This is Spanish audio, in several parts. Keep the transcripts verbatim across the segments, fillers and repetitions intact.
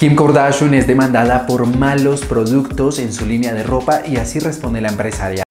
Kim Kardashian es demandada por malos productos en su línea de ropa y así responde la empresaria.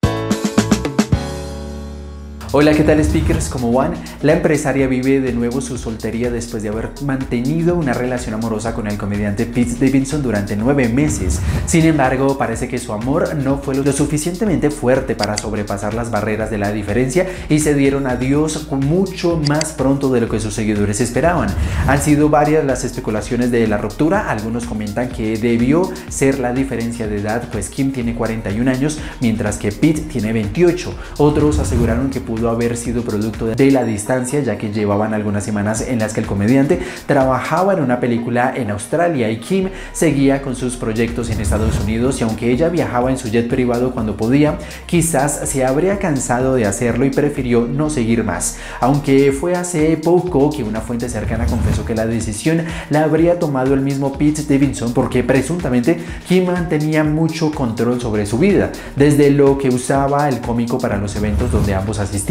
Hola, ¿qué tal, speakers? ¿Cómo van? La empresaria vive de nuevo su soltería después de haber mantenido una relación amorosa con el comediante Pete Davidson durante nueve meses. Sin embargo, parece que su amor no fue lo suficientemente fuerte para sobrepasar las barreras de la diferencia y se dieron adiós mucho más pronto de lo que sus seguidores esperaban. Han sido varias las especulaciones de la ruptura. Algunos comentan que debió ser la diferencia de edad, pues Kim tiene cuarenta y un años, mientras que Pete tiene veintiocho. Otros aseguraron que pudo haber sido producto de la distancia, ya que llevaban algunas semanas en las que el comediante trabajaba en una película en Australia y Kim seguía con sus proyectos en Estados Unidos, y aunque ella viajaba en su jet privado cuando podía, quizás se habría cansado de hacerlo y prefirió no seguir más. Aunque fue hace poco que una fuente cercana confesó que la decisión la habría tomado el mismo Pete Davidson, porque presuntamente Kim mantenía mucho control sobre su vida, desde lo que usaba el cómico para los eventos donde ambos asistían.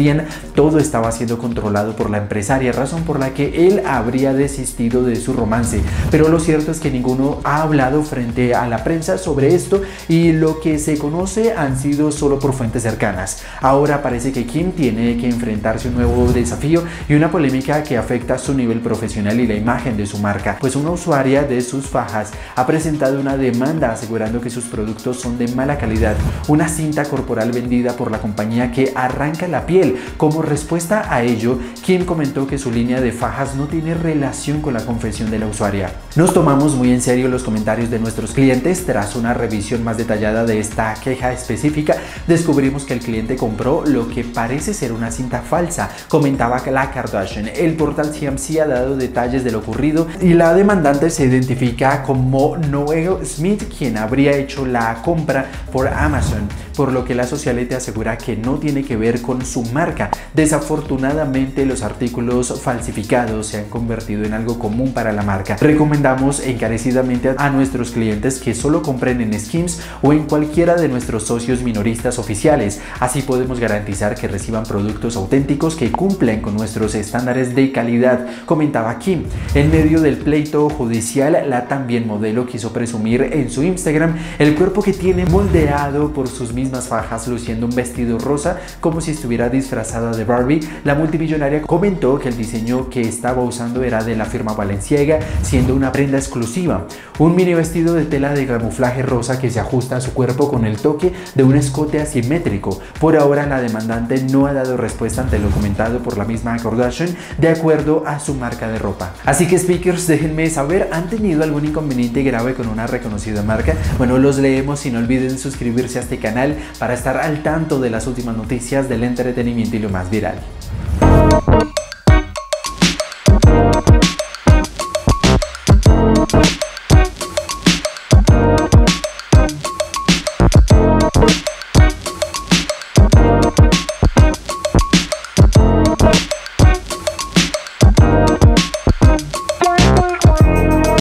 Todo estaba siendo controlado por la empresaria, razón por la que él habría desistido de su romance. Pero lo cierto es que ninguno ha hablado frente a la prensa sobre esto, y lo que se conoce han sido solo por fuentes cercanas. Ahora parece que Kim tiene que enfrentarse a un nuevo desafío y una polémica que afecta su nivel profesional y la imagen de su marca, pues una usuaria de sus fajas ha presentado una demanda asegurando que sus productos son de mala calidad, una cinta corporal vendida por la compañía que arranca la piel. Como respuesta a ello, Kim comentó que su línea de fajas no tiene relación con la confesión de la usuaria. Nos tomamos muy en serio los comentarios de nuestros clientes. Tras una revisión más detallada de esta queja específica, descubrimos que el cliente compró lo que parece ser una cinta falsa, comentaba la Kardashian. El portal C M C ha dado detalles de lo ocurrido y la demandante se identifica como Noel Smith, quien habría hecho la compra por Amazon, por lo que la socialite asegura que no tiene que ver con su marca. Desafortunadamente, los artículos falsificados se han convertido en algo común para la marca. Recomendamos encarecidamente a nuestros clientes que solo compren en Skims o en cualquiera de nuestros socios minoristas oficiales. Así podemos garantizar que reciban productos auténticos que cumplen con nuestros estándares de calidad, comentaba Kim. En medio del pleito judicial, la también modelo quiso presumir en su Instagram el cuerpo que tiene, moldeado por sus mismos Unas fajas, luciendo un vestido rosa como si estuviera disfrazada de Barbie. La multimillonaria comentó que el diseño que estaba usando era de la firma Valenciaga, siendo una prenda exclusiva, un mini vestido de tela de camuflaje rosa que se ajusta a su cuerpo con el toque de un escote asimétrico. Por ahora, la demandante no ha dado respuesta ante lo comentado por la misma Kardashian, de acuerdo a su marca de ropa. Así que, speakers, déjenme saber, ¿han tenido algún inconveniente grave con una reconocida marca? Bueno, los leemos y no olviden suscribirse a este canal para estar al tanto de las últimas noticias del entretenimiento y lo más viral.